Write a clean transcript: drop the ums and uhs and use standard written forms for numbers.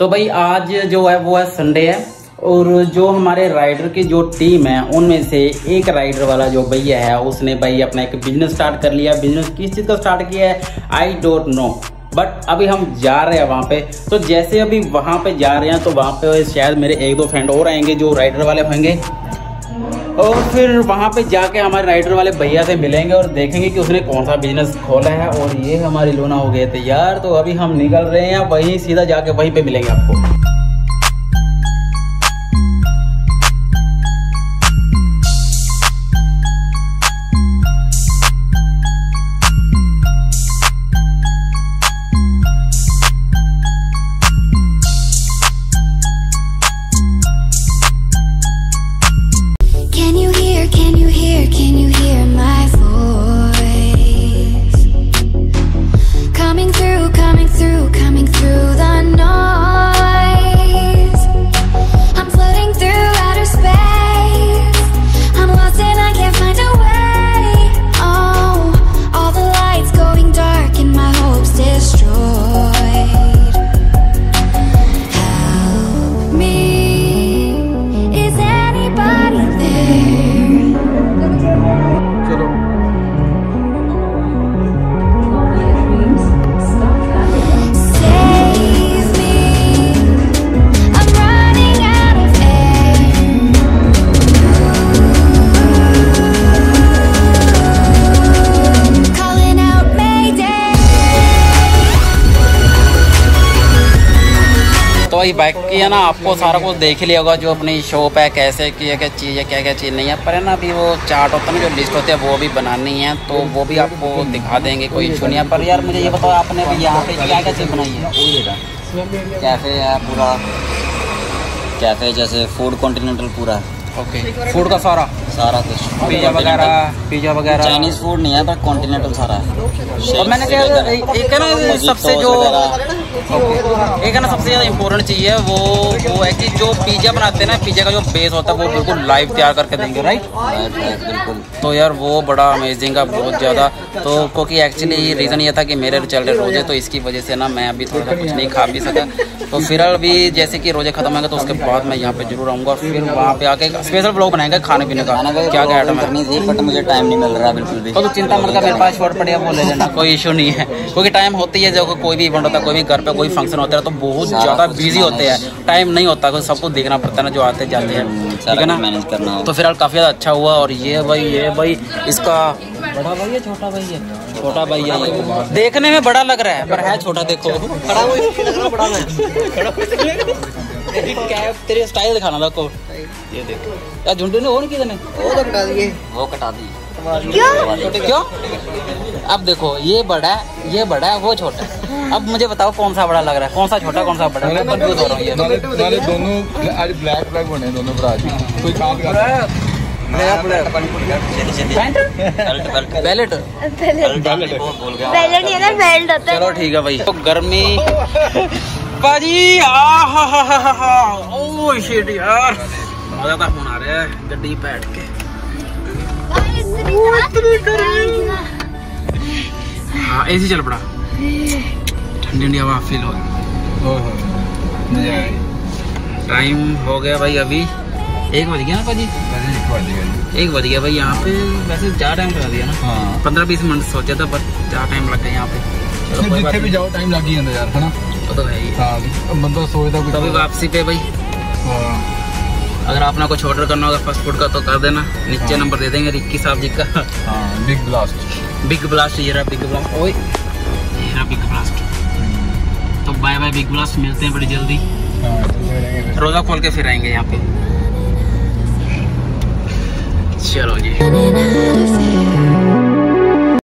तो भाई आज जो है वो है संडे है, और जो हमारे राइडर की जो टीम है उनमें से एक राइडर वाला जो भैया है उसने भाई अपना एक बिजनेस स्टार्ट कर लिया। बिजनेस किस चीज़ का स्टार्ट किया है आई डोंट नो, बट अभी हम जा रहे हैं वहाँ पे। तो जैसे अभी वहाँ पे जा रहे हैं तो वहाँ पे शायद मेरे एक दो फ्रेंड और आएंगे जो राइडर वाले होंगे, और फिर वहाँ पे जाके हमारे राइडर वाले भैया से मिलेंगे और देखेंगे कि उसने कौन सा बिजनेस खोला है। और ये हमारी लोना हो गए थे यार, तो अभी हम निकल रहे हैं, वहीं सीधा जाके वहीं पे मिलेंगे आपको। वही बाइक की है ना, आपको सारा कुछ देख लिया होगा जो अपनी शॉप है, कैसे क्या चीज़ है क्या क्या चीज़ नहीं है। पर है ना अभी वो चार्ट होता है ना जो लिस्ट होती है वो भी बनानी है, तो वो भी आपको दिखा देंगे, कोई इशू नहीं है। पर यार मुझे ये बताओ आपने यहाँ पे क्या क्या चीज़ बनाई है? कैफ़े है पूरा, कैफ़े जैसे फूड कॉन्टिनेंटल पूरा। ओके, फूड का सारा सारा कुछ, पिज़्ज़ा वगैरह चाइनीज़ फूड नहीं है पर कॉन्टिनेंटल सारा है। और मैंने क्या एक है ना सबसे जो एक है ना सबसे ज़्यादा इम्पोर्टेंट चीज़ है वो है कि जो पिज़्ज़ा बनाते हैं ना, पिज़्ज़ा का जो बेस होता है वो बिल्कुल लाइव तैयार करके देंगे, राइट? बिल्कुल। तो यार वो बड़ा अमेजिंग है बहुत ज़्यादा। तो क्योंकि एक्चुअली रीज़न ये था कि मेरे चल रहे रोजे, तो इसकी वजह से ना मैं अभी थोड़ा कुछ नहीं खा भी सका। तो फिलहाल भी जैसे कि रोजे ख़त्म होगा तो उसके बाद मैं यहाँ पर जरूर आऊँगा, फिर वहाँ पर आके स्पेशल ब्लॉग बनाएंगे खाने पीने का क्या क्या आइटम है। बट मुझे टाइम नहीं मिल रहा बिल्कुल भी, तो चिंता मत कर, मेरे पास शॉर्ट पड़े वो ले लेना, कोई इशू नहीं है। क्योंकि टाइम होती है, जब कोई भी इवेंट होता है, कोई भी घर पे कोई फंक्शन होता है तो बहुत ज़्यादा बिजी होते हैं, टाइम नहीं होता, कोई सबको देखना पड़ता है ना जो आते जाते हैं, ठीक है ना, मैनेज करना हो। तो फिलहाल काफ़ी ज़्यादा अच्छा हुआ। और ये भाई इसका बड़ा भाई है, छोटा भाई है, देखने में बड़ा लग रहा है पर है छोटा, देखो तेरे स्टाइल दिखाना था को ये देखो यार, झुंडू ने और कितने वो कटा दिए, क्यों? अब देखो ये बड़ा है वो छोटा है, अब मुझे बताओ कौन सा बड़ा लग रहा है, कौन सा छोटा कौन सा बड़ा, मैं कंफ्यूज हो रहा हूँ। ये दोनों आज ब्लैक बने हैं, दोनों भरा कोई काम कर रहा है। चलो ठीक है भाई, तो गर्मी भाजी ओह शिट यार, मजा का फोन आ रहा है गड्डी बैठ के, हाँ एसी चल पड़ा, ठंडी हवा फील हो गई। टाइम हो गया भाई अभी 1 बज गया ना भाजी, 1 बज गया भाई। यहाँ पे वैसे ज़्यादा टाइम लगा दिया ना, 15-20 मिनट सोचा था पर ज़्यादा टाइम लग गया यहाँ पे। जितने भी जाओ टाइम लग ही जाता यार, है ना? तो भाई बंदा सोचता कुछ, तभी वापसी पे भाई। अगर आपने कुछ ऑर्डर करना होगा फास्ट फूड का तो कर देना, नीचे नंबर दे देंगे रिक्की साहब जी का। बिग ब्लास्ट ये रहा बिग ब्लास्ट। तो बाय बाय बिग ब्लास्ट, मिलते हैं बड़ी जल्दी, रोजा खोल के फिर आएंगे यहाँ पे। चलो जी।